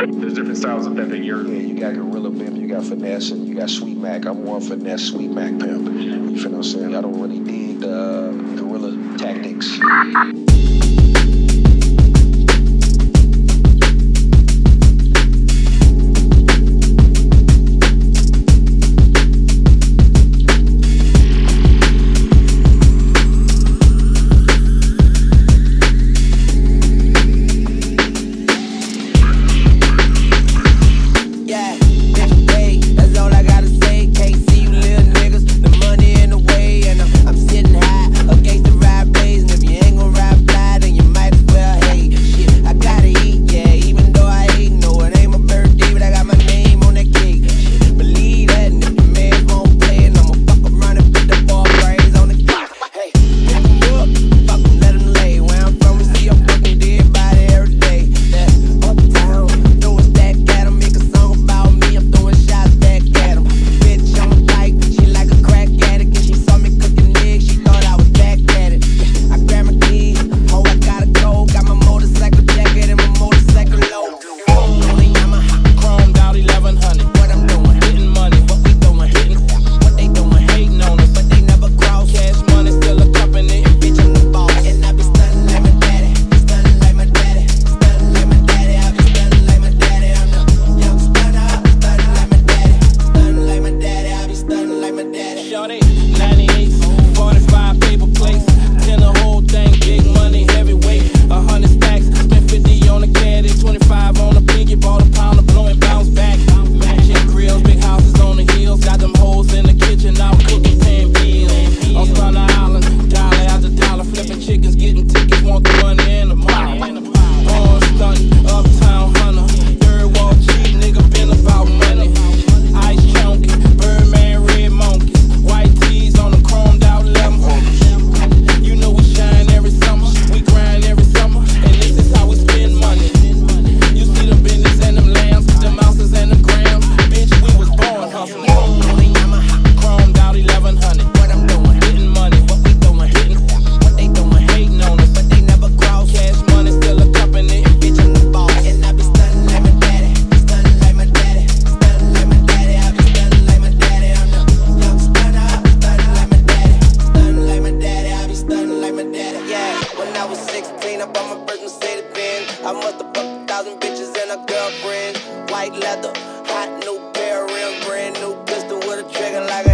There's different styles of pimping. You got gorilla pimp, you got finesse, and you got sweet mac. I'm more finesse, sweet mac pimp. You feel what I'm saying? I don't really dig the gorilla tactics. White leather, hot new pair of rims, brand new pistol with a trigger like a